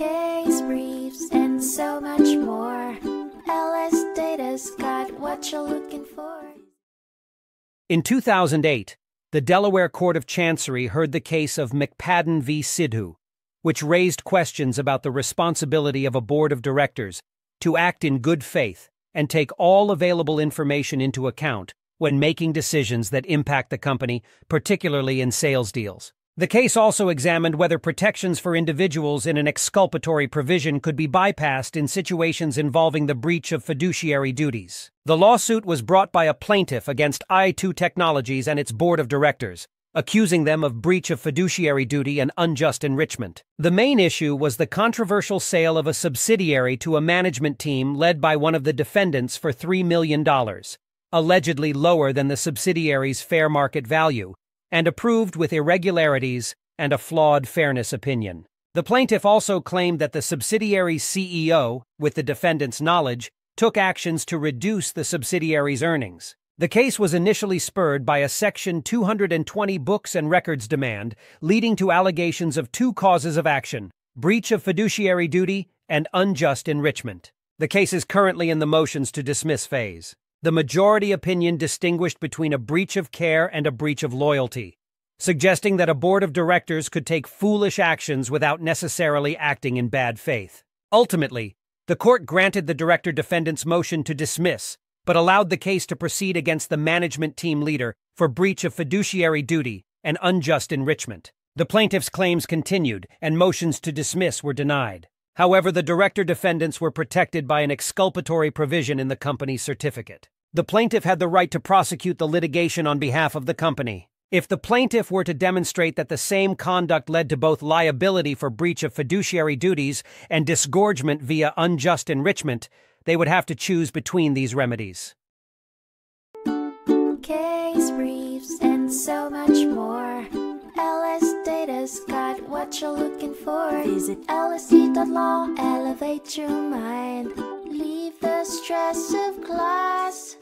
case briefs, and so much more. LS Data's got what you're looking for. In 2008, the Delaware Court of Chancery heard the case of McPadden v. Sidhu, which raised questions about the responsibility of a board of directors to act in good faith and take all available information into account when making decisions that impact the company, particularly in sales deals. The case also examined whether protections for individuals in an exculpatory provision could be bypassed in situations involving the breach of fiduciary duties. The lawsuit was brought by a plaintiff against i2 Technologies and its board of directors, accusing them of breach of fiduciary duty and unjust enrichment. The main issue was the controversial sale of a subsidiary to a management team led by one of the defendants for $3 million, allegedly lower than the subsidiary's fair market value, and approved with irregularities and a flawed fairness opinion. The plaintiff also claimed that the subsidiary's CEO, with the defendant's knowledge, took actions to reduce the subsidiary's earnings. The case was initially spurred by a Section 220 books and records demand, leading to allegations of two causes of action: breach of fiduciary duty and unjust enrichment. The case is currently in the motions to dismiss phase. The majority opinion distinguished between a breach of care and a breach of loyalty, suggesting that a board of directors could take foolish actions without necessarily acting in bad faith. Ultimately, the court granted the director defendant's motion to dismiss, but allowed the case to proceed against the management team leader for breach of fiduciary duty and unjust enrichment. The plaintiff's claims continued, and motions to dismiss were denied. However, the director defendants were protected by an exculpatory provision in the company's certificate. The plaintiff had the right to prosecute the litigation on behalf of the company. If the plaintiff were to demonstrate that the same conduct led to both liability for breach of fiduciary duties and disgorgement via unjust enrichment, they would have to choose between these remedies. Case briefs and so much more. LS Data's got what you're looking for. Visit LSD.law, elevate your mind, leave the stress of class.